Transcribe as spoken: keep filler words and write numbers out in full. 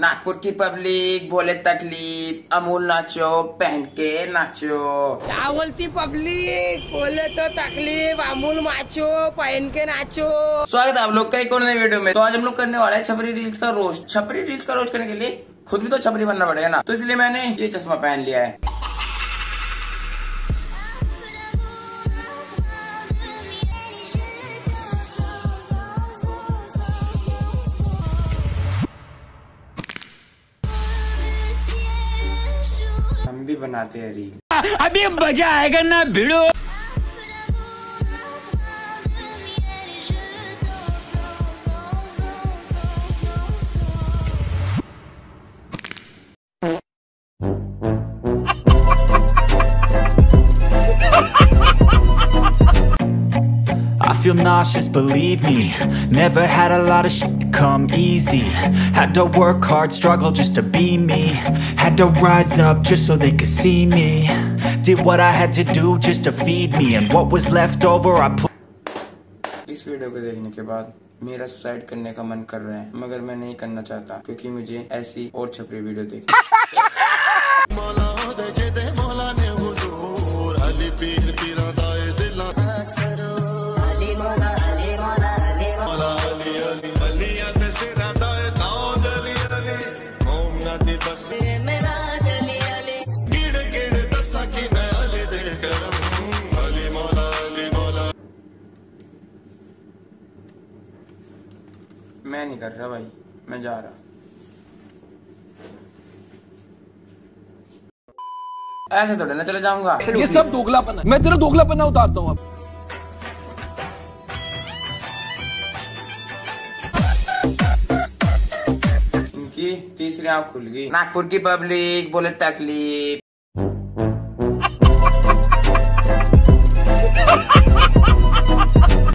नागपुर की पब्लिक बोले तकलीफ, अमूल नाचो पहन के नाचो। क्या बोलती पब्लिक, बोले तो तकलीफ, अमूल नाचो पहन के नाचो। स्वागत है आप लोग का एक और नए वीडियो में। तो आज हम लोग करने वाला है छपरी रील्स का रोस्ट। छपरी रील्स का रोस्ट करने के लिए खुद भी तो छपरी बनना पड़ेगा ना, तो इसलिए मैंने ये चश्मा पहन लिया है। भी बनाते हैं रील, अभी मजा आएगा ना भिड़ो। I feel nauseous, believe me. Never had a lot of shit come easy. Had to work hard, struggle just to be me. Had to rise up just so they could see me. Did what I had to do just to feed me. And what was left over I put. इस video को देखने के बाद मेरा suicide करने का मन कर रहा है, मगर मैं नहीं करना चाहता क्योंकि मुझे ऐसी और छपरी वीडियो देखनी। मैं नहीं कर रहा भाई, मैं जा रहा। ऐसे थोड़े ना चले जाऊंगा, ये सब दोगलापन है। मैं तेरा दोगलापन उतारता हूँ। अब तीसरी आँख खुल गई। नागपुर की पब्लिक बोले तकलीफ,